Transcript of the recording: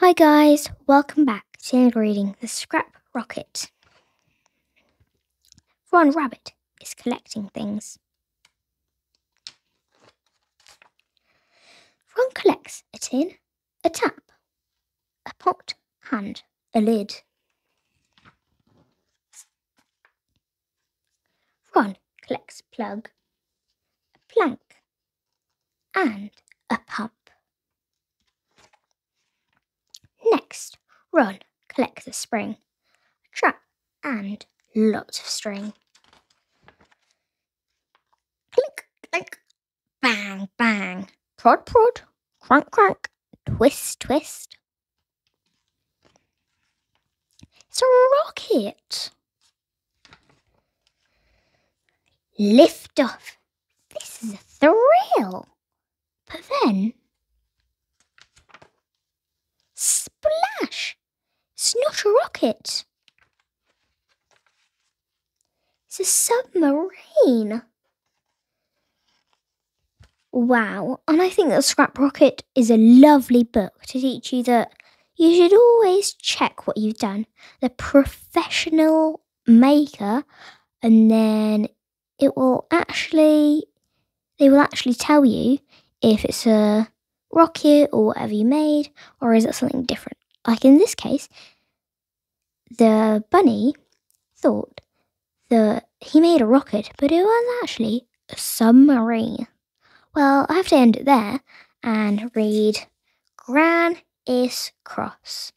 Hi guys, welcome back. Today we're reading The Scrap Rocket. Ron Rabbit is collecting things. Ron collects a tin, a tap, a pot, and a lid. Ron collects a plug, a plank, and a pump. Next, Ron collects a spring, a trap, and lots of string. Click, click, bang, bang, prod, prod, crank, crank, twist, twist. It's a rocket. Lift off. This is a thrill. But then... splash! It's not a rocket. It's a submarine. Wow, and I think The Scrap Rocket is a lovely book to teach you that you should always check what you've done. The professional maker, and then they will actually tell you if it's a rocket or whatever you made, or is it something different? Like in this case, the bunny thought that he made a rocket, but it was actually a submarine. Well, I have to end it there and read Gran is cross.